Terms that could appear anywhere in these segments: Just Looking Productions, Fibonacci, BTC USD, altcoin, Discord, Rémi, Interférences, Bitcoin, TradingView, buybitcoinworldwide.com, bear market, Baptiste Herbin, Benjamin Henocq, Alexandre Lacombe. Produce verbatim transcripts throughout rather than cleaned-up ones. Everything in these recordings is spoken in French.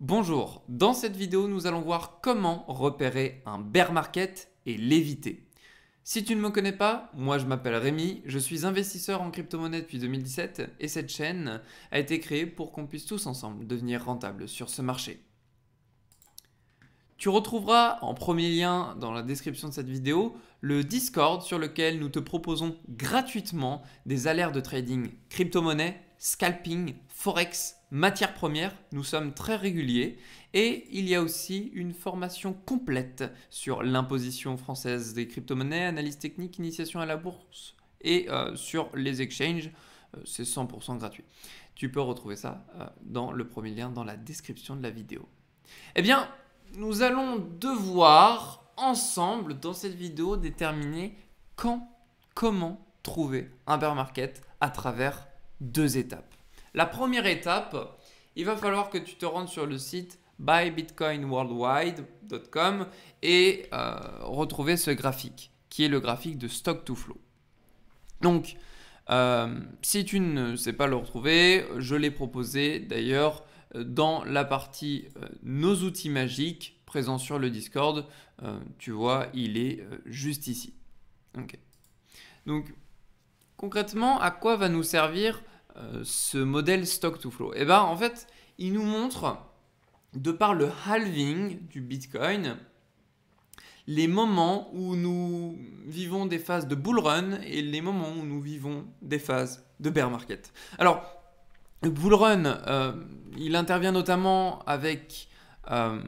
Bonjour, dans cette vidéo, nous allons voir comment repérer un bear market et l'éviter. Si tu ne me connais pas, moi je m'appelle Rémi, je suis investisseur en crypto-monnaie depuis deux mille dix-sept et cette chaîne a été créée pour qu'on puisse tous ensemble devenir rentables sur ce marché. Tu retrouveras en premier lien dans la description de cette vidéo le Discord sur lequel nous te proposons gratuitement des alertes de trading crypto-monnaie, scalping, forex, matières premières, nous sommes très réguliers et il y a aussi une formation complète sur l'imposition française des crypto-monnaies, analyse technique, initiation à la bourse et euh, sur les exchanges, euh, c'est cent pour cent gratuit. Tu peux retrouver ça euh, dans le premier lien dans la description de la vidéo. Eh bien, nous allons devoir ensemble dans cette vidéo déterminer quand, comment trouver un bear market à travers deux étapes. La première étape, il va falloir que tu te rendes sur le site buy bitcoin worldwide point com et euh, retrouver ce graphique qui est le graphique de stock to flow. Donc, euh, si tu ne sais pas le retrouver, je l'ai proposé d'ailleurs dans la partie euh, nos outils magiques présents sur le Discord. Euh, tu vois, il est euh, juste ici. Okay. Donc, concrètement, à quoi va nous servir Euh, ce modèle stock to flow? Et eh ben, en fait, il nous montre, de par le halving du Bitcoin, les moments où nous vivons des phases de bull run et les moments où nous vivons des phases de bear market. Alors, le bull run, euh, il intervient notamment avec euh,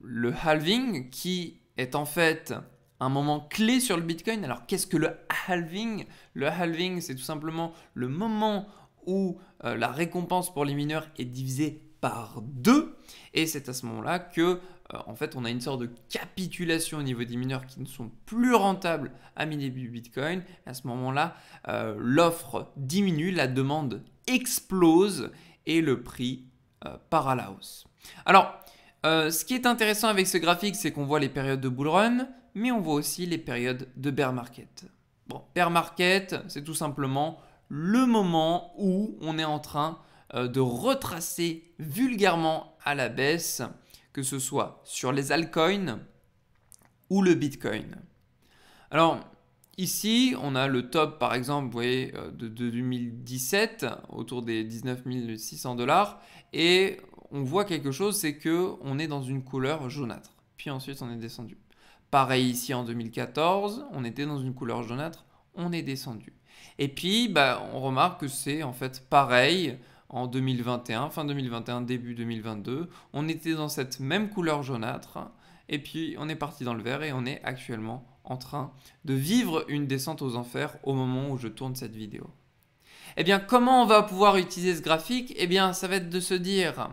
le halving qui est en fait un moment clé sur le Bitcoin. Alors, qu'est-ce que le halving? Le halving, c'est tout simplement le moment où euh, la récompense pour les mineurs est divisée par deux, et c'est à ce moment-là que euh, en fait on a une sorte de capitulation au niveau des mineurs qui ne sont plus rentables à miner du Bitcoin. À ce moment-là, euh, l'offre diminue, la demande explose et le prix euh, part à la hausse. Alors, euh, ce qui est intéressant avec ce graphique, c'est qu'on voit les périodes de bull run, mais on voit aussi les périodes de bear market. Bon, bear market, c'est tout simplement le moment où on est en train euh, de retracer vulgairement à la baisse, que ce soit sur les altcoins ou le Bitcoin. Alors ici, on a le top par exemple, vous voyez, de, de deux mille dix-sept, autour des dix-neuf mille six cents dollars, et on voit quelque chose, c'est qu'on est dans une couleur jaunâtre. Puis ensuite, on est descendu. Pareil ici en deux mille quatorze, on était dans une couleur jaunâtre, on est descendu. Et puis, bah, on remarque que c'est en fait pareil en deux mille vingt et un, fin deux mille vingt et un, début deux mille vingt-deux. On était dans cette même couleur jaunâtre et puis on est parti dans le vert et on est actuellement en train de vivre une descente aux enfers au moment où je tourne cette vidéo. Eh bien, comment on va pouvoir utiliser ce graphique? Eh bien, ça va être de se dire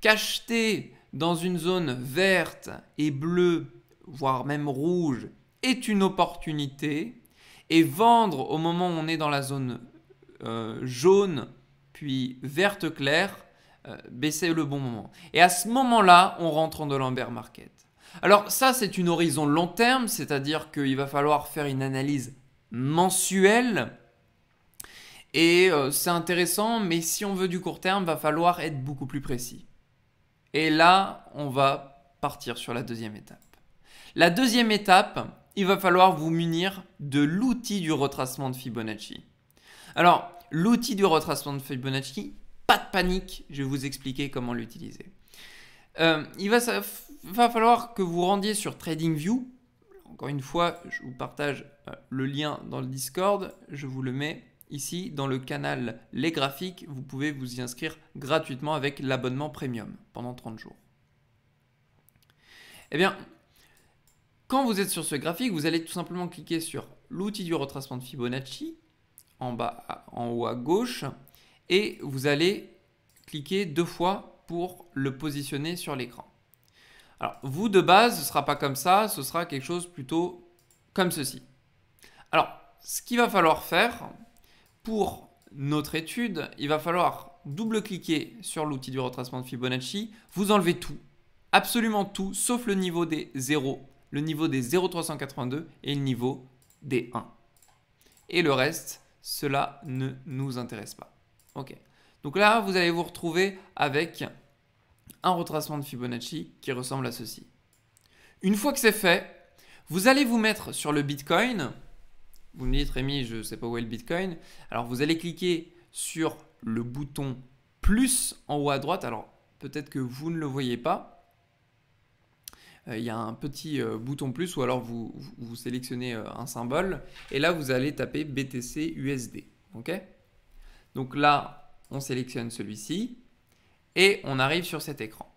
qu'acheter dans une zone verte et bleue, voire même rouge, est une opportunité. Et vendre au moment où on est dans la zone euh, jaune, puis verte claire, euh, baisser le bon moment. Et à ce moment-là, on rentre dans le bear market. Alors ça, c'est une horizon long terme, c'est-à-dire qu'il va falloir faire une analyse mensuelle. Et euh, c'est intéressant, mais si on veut du court terme, il va falloir être beaucoup plus précis. Et là, on va partir sur la deuxième étape. La deuxième étape, il va falloir vous munir de l'outil du retracement de Fibonacci. Alors, l'outil du retracement de Fibonacci, pas de panique, je vais vous expliquer comment l'utiliser. Euh, il va, ça, va falloir que vous rendiez sur TradingView. Encore une fois, je vous partage le lien dans le Discord. Je vous le mets ici dans le canal Les Graphiques. Vous pouvez vous y inscrire gratuitement avec l'abonnement premium pendant trente jours. Eh bien, quand vous êtes sur ce graphique, vous allez tout simplement cliquer sur l'outil du retracement de Fibonacci en bas, en haut à gauche, et vous allez cliquer deux fois pour le positionner sur l'écran. Alors, vous de base, ce ne sera pas comme ça, ce sera quelque chose plutôt comme ceci. Alors, ce qu'il va falloir faire pour notre étude, il va falloir double-cliquer sur l'outil du retracement de Fibonacci, vous enlevez tout, absolument tout, sauf le niveau des zéros. Le niveau des zéro virgule trois cent quatre-vingt-deux et le niveau des un. Et le reste, cela ne nous intéresse pas. Ok. Donc là, vous allez vous retrouver avec un retracement de Fibonacci qui ressemble à ceci. Une fois que c'est fait, vous allez vous mettre sur le Bitcoin. Vous me dites, Rémi, je ne sais pas où est le Bitcoin. Alors, vous allez cliquer sur le bouton plus en haut à droite. Alors, peut-être que vous ne le voyez pas. Euh, il y a un petit euh, bouton plus ou alors vous, vous, vous sélectionnez euh, un symbole. Et là, vous allez taper B T C U S D. OK ? Donc là, on sélectionne celui-ci et on arrive sur cet écran.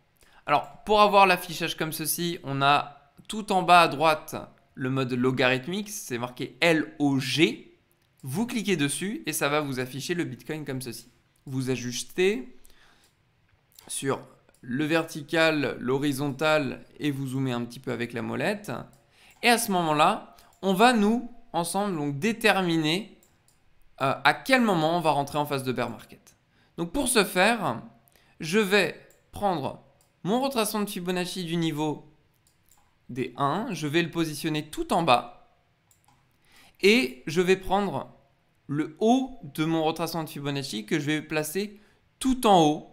Alors, pour avoir l'affichage comme ceci, on a tout en bas à droite le mode logarithmique, c'est marqué L O G. Vous cliquez dessus et ça va vous afficher le Bitcoin comme ceci. Vous ajustez sur le vertical, l'horizontal et vous zoomez un petit peu avec la molette. Et à ce moment-là, on va nous, ensemble, donc, déterminer euh, à quel moment on va rentrer en phase de bear market. Donc pour ce faire, je vais prendre mon retracement de Fibonacci du niveau des un, je vais le positionner tout en bas et je vais prendre le haut de mon retracement de Fibonacci que je vais placer tout en haut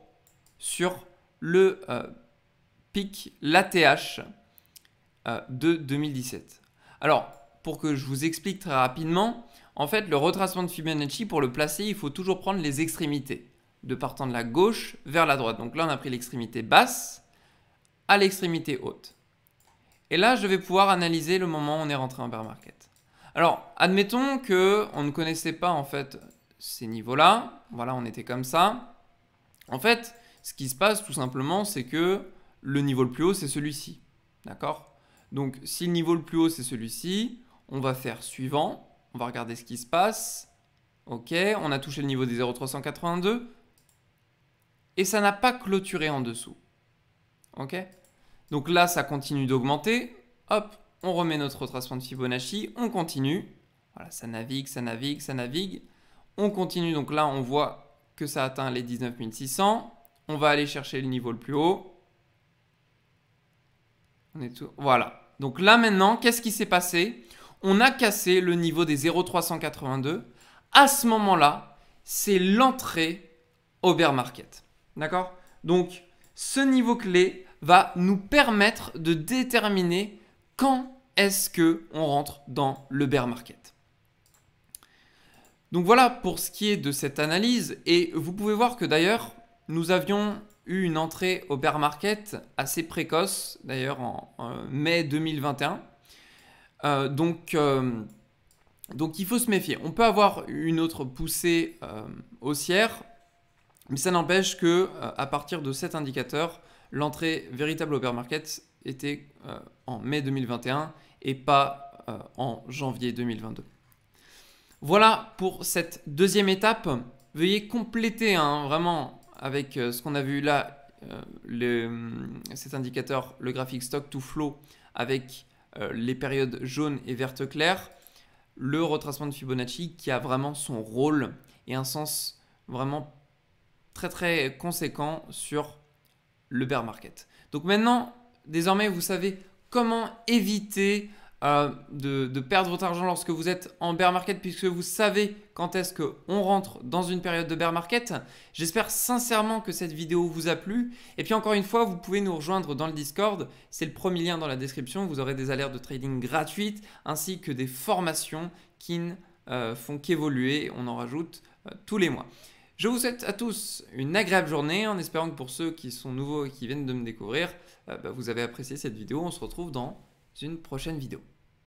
sur le euh, pic, l'A T H euh, de deux mille dix-sept. Alors, pour que je vous explique très rapidement, en fait, le retracement de Fibonacci, pour le placer, il faut toujours prendre les extrémités, de partant de la gauche vers la droite. Donc là, on a pris l'extrémité basse à l'extrémité haute. Et là, je vais pouvoir analyser le moment où on est rentré en bear market. Alors, admettons qu'on ne connaissait pas en fait ces niveaux-là. Voilà, on était comme ça. En fait, ce qui se passe tout simplement, c'est que le niveau le plus haut, c'est celui-ci. D'accord ? Donc, si le niveau le plus haut, c'est celui-ci, on va faire suivant. On va regarder ce qui se passe. OK, on a touché le niveau des zéro virgule trois cent quatre-vingt-deux. Et ça n'a pas clôturé en dessous. OK ? Donc là, ça continue d'augmenter. Hop, on remet notre retracement de Fibonacci. On continue. Voilà, ça navigue, ça navigue, ça navigue. On continue. Donc là, on voit que ça atteint les dix-neuf mille six cents. On va aller chercher le niveau le plus haut. On est tout... Voilà. Donc là, maintenant, qu'est-ce qui s'est passé? On a cassé le niveau des zéro virgule trois cent quatre-vingt-deux. À ce moment-là, c'est l'entrée au bear market. D'accord? Donc, ce niveau clé va nous permettre de déterminer quand est-ce qu'on rentre dans le bear market. Donc voilà pour ce qui est de cette analyse. Et vous pouvez voir que d'ailleurs, nous avions eu une entrée au bear market assez précoce, d'ailleurs en, en mai deux mille vingt et un. Euh, donc, euh, donc il faut se méfier. On peut avoir une autre poussée euh, haussière, mais ça n'empêche qu'à euh, partir de cet indicateur, l'entrée véritable au bear market était euh, en mai deux mille vingt et un et pas euh, en janvier deux mille vingt-deux. Voilà pour cette deuxième étape. Veuillez compléter hein, vraiment avec euh, ce qu'on a vu là, euh, les, cet indicateur, le graphique stock to flow avec euh, les périodes jaunes et vertes claires, le retracement de Fibonacci qui a vraiment son rôle et un sens vraiment très très conséquent sur le bear market. Donc maintenant, désormais, vous savez comment éviter euh, de, de perdre votre argent lorsque vous êtes en bear market, puisque vous savez quand est-ce qu'on rentre dans une période de bear market. J'espère sincèrement que cette vidéo vous a plu. Et puis encore une fois, vous pouvez nous rejoindre dans le Discord. C'est le premier lien dans la description. Vous aurez des alertes de trading gratuites ainsi que des formations qui ne euh, font qu'évoluer. On en rajoute euh, tous les mois. Je vous souhaite à tous une agréable journée en espérant que pour ceux qui sont nouveaux et qui viennent de me découvrir, euh, bah vous avez apprécié cette vidéo. On se retrouve dans une prochaine vidéo.